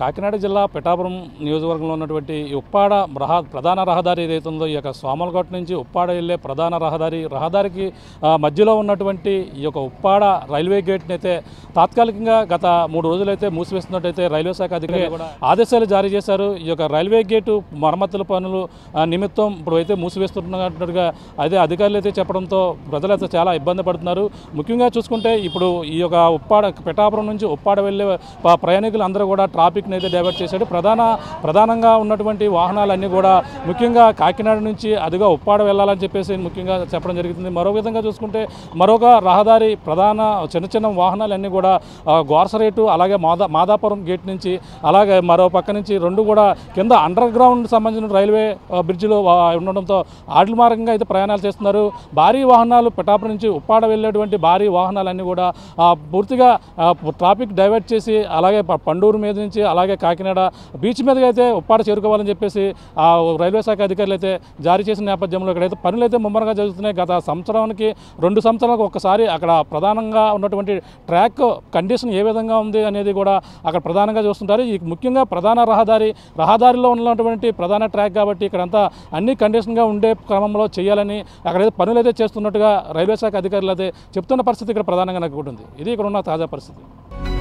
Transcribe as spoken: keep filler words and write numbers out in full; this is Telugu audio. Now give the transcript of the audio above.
కాకినాడ జిల్లా పిఠాపురం నియోజకవర్గంలో ఉన్నటువంటి ఉప్పాడ రహ ప్రధాన రహదారి ఏదైతే ఉందో ఈ యొక్క సోమలకోట నుంచి ఉప్పాడ వెళ్ళే ప్రధాన రహదారి రహదారికి మధ్యలో ఉన్నటువంటి ఈ యొక్క ఉప్పాడ రైల్వే గేట్ని అయితే తాత్కాలికంగా గత మూడు రోజులైతే మూసివేస్తున్నట్టయితే రైల్వే శాఖ అధికారులు కూడా ఆదేశాలు జారీ చేశారు. ఈ యొక్క రైల్వే గేటు మరమ్మతుల పనులు నిమిత్తం ఇప్పుడు అయితే మూసివేస్తున్నట్టుగా అయితే అధికారులు అయితే చెప్పడంతో ప్రజలైతే చాలా ఇబ్బంది పడుతున్నారు. ముఖ్యంగా చూసుకుంటే ఇప్పుడు ఈ యొక్క ఉప్పాడ పిఠాపురం నుంచి ఉప్పాడ వెళ్ళే ప్రయాణికులు అందరూ కూడా ట్రాఫిక్ డైవర్ట్ చేశాడు. ప్రధాన ప్రధానంగా ఉన్నటువంటి వాహనాలన్నీ కూడా ముఖ్యంగా కాకినాడ నుంచి అదిగా ఉప్పాడ వెళ్ళాలని చెప్పేసి ముఖ్యంగా చెప్పడం జరుగుతుంది. మరో విధంగా చూసుకుంటే మరొక రహదారి ప్రధాన చిన్న చిన్న వాహనాలన్నీ కూడా గోర్సరేటు అలాగే మాదా మాదాపురం గేట్ నుంచి అలాగే మరో పక్క నుంచి రెండు కూడా కింద అండర్ గ్రౌండ్ సంబంధించిన రైల్వే బ్రిడ్జిలో ఉండడంతో ఆటల మార్గంగా అయితే ప్రయాణాలు చేస్తున్నారు. భారీ వాహనాలు పిఠాపురం నుంచి ఉప్పాడ వెళ్ళేటువంటి భారీ వాహనాలన్నీ కూడా పూర్తిగా ట్రాఫిక్ డైవర్ట్ చేసి అలాగే పండూరు మీద నుంచి అలాగే కాకినాడ బీచ్ మీదకి అయితే ఉప్పాడ చేరుకోవాలని చెప్పేసి ఆ రైల్వే శాఖ అధికారులు అయితే జారీ చేసిన నేపథ్యంలో ఇక్కడైతే పనులు అయితే ముమ్మరంగా జరుగుతున్నాయి. గత సంవత్సరానికి రెండు సంవత్సరాలకు ఒకసారి అక్కడ ప్రధానంగా ఉన్నటువంటి ట్రాక్ కండిషన్ ఏ విధంగా ఉంది అనేది కూడా అక్కడ ప్రధానంగా చూస్తుంటారు. ఈ ముఖ్యంగా ప్రధాన రహదారి రహదారిలో ఉన్నటువంటి ప్రధాన ట్రాక్ కాబట్టి ఇక్కడంతా అన్ని కండిషన్గా ఉండే క్రమంలో చేయాలని అక్కడైతే పనులు అయితే చేస్తున్నట్టుగా రైల్వే శాఖ అధికారులు అయితే చెప్తున్న పరిస్థితి ఇక్కడ ప్రధానంగా నాకు ఉంటుంది. ఇది ఇక్కడ ఉన్న తాజా పరిస్థితి.